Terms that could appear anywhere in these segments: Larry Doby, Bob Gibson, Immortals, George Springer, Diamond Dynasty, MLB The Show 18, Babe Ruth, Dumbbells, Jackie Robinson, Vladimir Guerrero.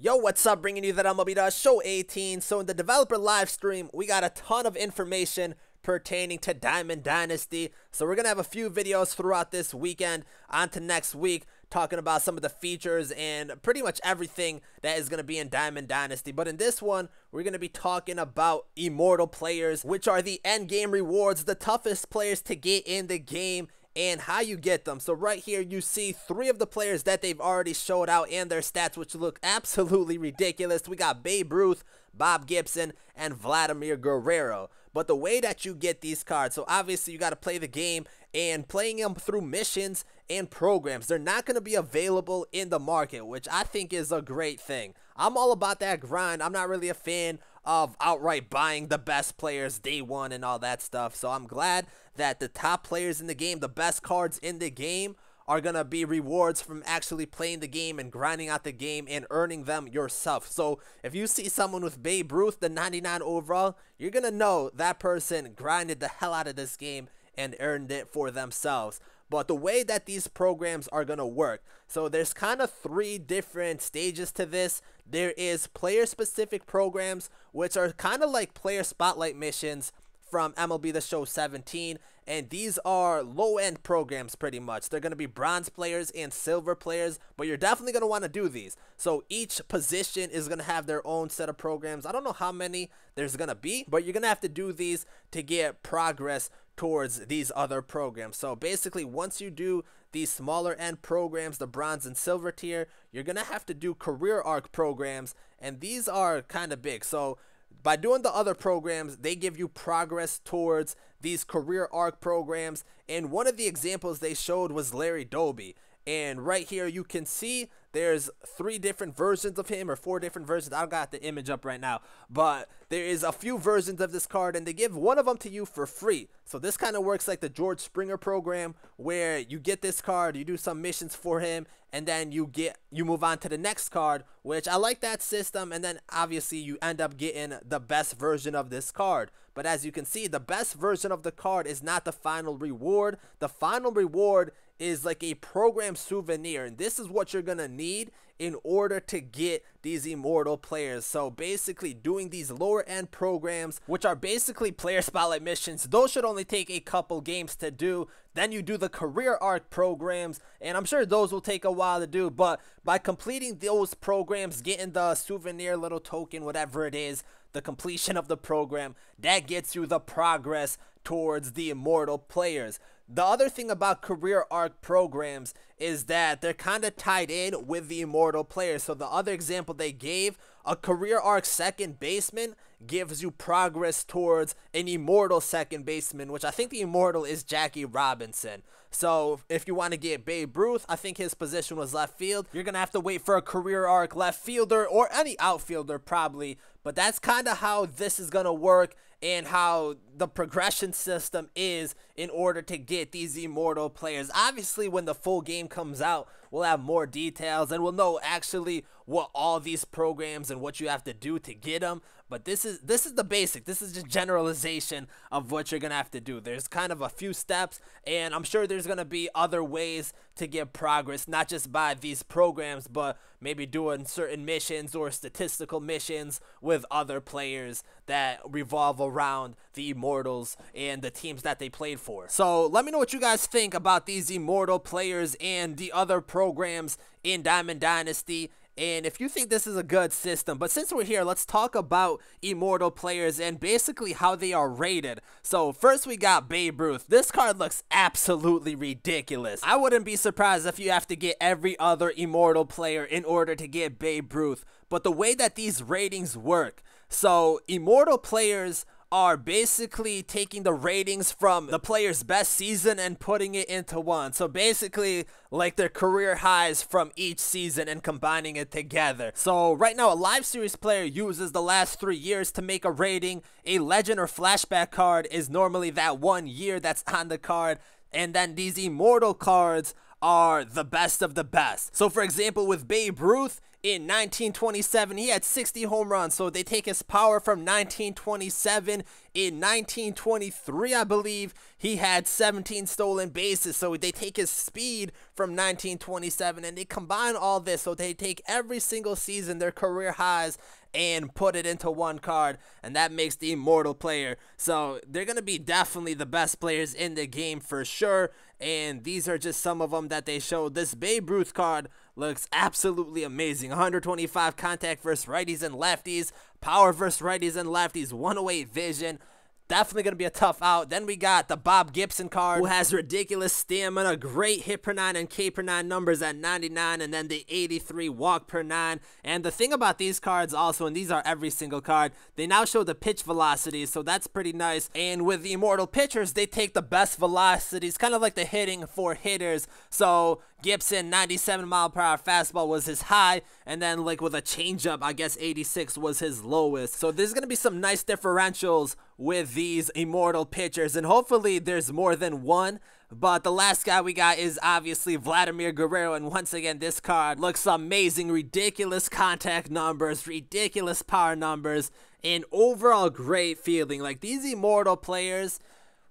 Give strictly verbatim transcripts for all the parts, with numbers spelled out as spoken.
Yo, what's up? Bringing you that M L B The Show eighteen. So in the developer live stream, we got a ton of information pertaining to Diamond Dynasty. So we're going to have a few videos throughout this weekend on to next week, talking about some of the features and pretty much everything that is going to be in Diamond Dynasty. But in this one, we're going to be talking about immortal players, which are the end game rewards, the toughest players to get in the game, and how you get them. So right here you see three of the players that they've already showed out and their stats, which look absolutely ridiculous. We got Babe Ruth, Bob Gibson, and Vladimir Guerrero. But the way that you get these cards, so obviously you got to play the game and playing them through missions and programs. They're not going to be available in the market, which I think is a great thing. I'm all about that grind. I'm not really a fan of outright buying the best players day one and all that stuff. So I'm glad that the top players in the game, the best cards in the game, are going to be rewards from actually playing the game and grinding out the game and earning them yourself. So if you see someone with Babe Ruth, the ninety-nine overall, you're going to know that person grinded the hell out of this game and earned it for themselves. But the way that these programs are going to work, so there's kind of three different stages to this. There is player specific programs, which are kind of like player spotlight missions from M L B The Show seventeen, and these are low-end programs pretty much. They're going to be bronze players and silver players, but you're definitely going to want to do these. So each position is going to have their own set of programs. I don't know how many there's going to be, but you're going to have to do these to get progress towards these other programs. So basically, once you do these smaller end programs, the bronze and silver tier, you're going to have to do career arc programs, and these are kind of big. So by doing the other programs, they give you progress towards these career arc programs. And one of the examples they showed was Larry Doby. And right here you can see there's three different versions of him, or four different versions. I've got the image up right now. But there is a few versions of this card, and they give one of them to you for free. So this kind of works like the George Springer program, where you get this card, you do some missions for him, and then you get you move on to the next card, which I like that system. And then obviously you end up getting the best version of this card. But as you can see, the best version of the card is not the final reward. The final reward is like a program souvenir, and this is what you're going to need in order to get these immortal players. So basically, doing these lower end programs, which are basically player spotlight missions, those should only take a couple games to do. Then you do the career arc programs, and I'm sure those will take a while to do, but by completing those programs, getting the souvenir, little token, whatever it is, the completion of the program, that gets you the progress towards the immortal players. The other thing about career arc programs is that they're kind of tied in with the immortal players. So the other example they gave, a career arc second baseman gives you progress towards an immortal second baseman, which I think the immortal is Jackie Robinson. So if you want to get Babe Ruth, I think his position was left field. You're going to have to wait for a career arc left fielder or any outfielder probably. But that's kind of how this is going to work, and how the progression system is in order to get these immortal players. Obviously, when the full game comes out, we'll have more details and we'll know actually what all these programs and what you have to do to get them. But this is this is the basic. This is just generalization of what you're gonna have to do. There's kind of a few steps, and I'm sure there's gonna be other ways to get progress, not just by these programs, but maybe doing certain missions or statistical missions with other players that revolve around the Immortals and the teams that they played for. So let me know what you guys think about these immortal players and the other programs in Diamond Dynasty, and if you think this is a good system. But since we're here, let's talk about immortal players and basically how they are rated. So first we got Babe Ruth. This card looks absolutely ridiculous. I wouldn't be surprised if you have to get every other immortal player in order to get Babe Ruth. But the way that these ratings work, so immortal players are basically taking the ratings from the player's best season and putting it into one. So basically like their career highs from each season and combining it together. So right now a live series player uses the last three years to make a rating. A legend or flashback card is normally that one year that's on the card. And then these immortal cards are the best of the best. So for example, with Babe Ruth, in nineteen twenty-seven. He had sixty home runs, so they take his power from nineteen twenty-seven. In nineteen twenty-three, I believe, he had seventeen stolen bases, so they take his speed from nineteen twenty-seven, and they combine all this, so they take every single season, their career highs, and put it into one card, and that makes the immortal player. So they're going to be definitely the best players in the game for sure, and these are just some of them that they showed. This Babe Ruth card looks absolutely amazing. one hundred twenty-five contact versus righties and lefties, power versus righties and lefties, one oh eight vision. Definitely going to be a tough out. Then we got the Bob Gibson card, who has ridiculous stamina, great hit per nine and K per nine numbers at ninety-nine, and then the eighty-three walk per nine. And the thing about these cards also, and these are every single card, they now show the pitch velocity, so that's pretty nice. And with the immortal pitchers, they take the best velocities, kind of like the hitting for hitters. So Gibson, ninety-seven mile per hour fastball was his high, and then like with a changeup, I guess eighty-six was his lowest. So there's going to be some nice differentials with these immortal pitchers, and hopefully there's more than one. But the last guy we got is obviously Vladimir Guerrero, and once again, this card looks amazing. Ridiculous contact numbers, ridiculous power numbers, and overall great fielding. Like, these immortal players,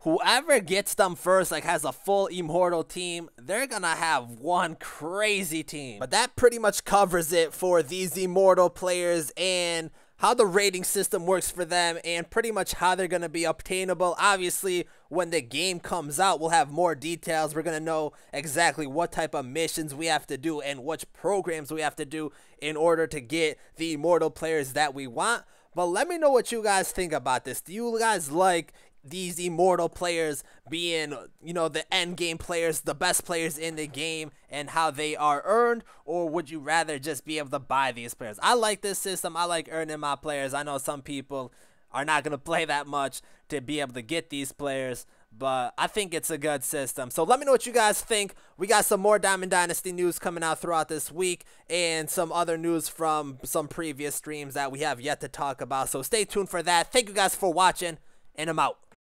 whoever gets them first, like has a full immortal team, they're gonna have one crazy team. But that pretty much covers it for these immortal players and how the rating system works for them, and pretty much how they're gonna be obtainable. Obviously, when the game comes out, we'll have more details. We're gonna know exactly what type of missions we have to do and which programs we have to do in order to get the immortal players that we want. But let me know what you guys think about this. Do you guys like these immortal players being, you know, the end game players, the best players in the game, and how they are earned? Or would you rather just be able to buy these players? I like this system. I like earning my players. I know some people are not going to play that much to be able to get these players, but I think it's a good system. So let me know what you guys think. We got some more Diamond Dynasty news coming out throughout this week, and some other news from some previous streams that we have yet to talk about. So stay tuned for that. Thank you guys for watching, and I'm out.